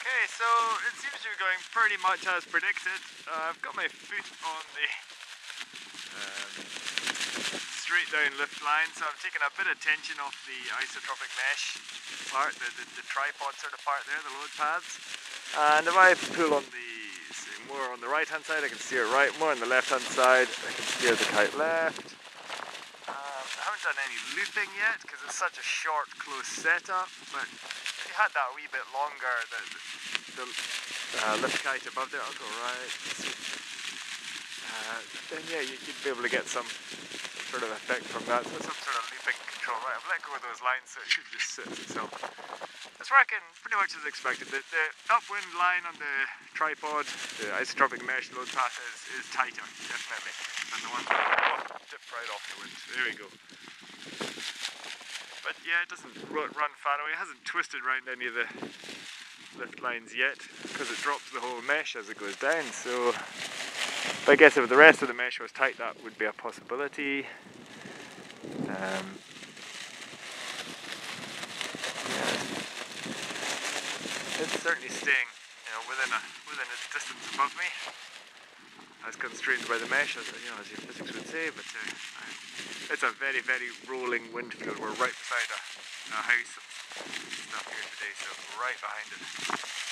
Okay, so it seems you're going pretty much as predicted. I've got my foot on the straight down lift line, so I'm taking a bit of tension off the isotropic mesh part, the tripod sort of part there, the load pads. And if I pull on the, say, more on the right hand side, I can steer right, more on the left hand side, I can steer the kite left. I haven't done any looping yet because it's such a short, close setup, but if you had that a wee bit longer, the lift kite above there, I'll go right, then yeah, you could be able to get some sort of effect from that, some sort of looping control. Right, I've let go of those lines so it should just sit itself. It's working pretty much as expected. The upwind line on the tripod, the isotropic mesh load path is tighter, definitely, than the one that dipped right off the wind. There we go. But yeah, it doesn't run far away, it hasn't twisted around any of the lift lines yet because it drops the whole mesh as it goes down, so I guess if the rest of the mesh was tight that would be a possibility. Yeah. It's certainly staying, you know, within a distance above me, as constrained by the mesh, as, you know, as your physics would say, but it's a very, very rolling wind field. We're right beside a house and stuff here today, so right behind it.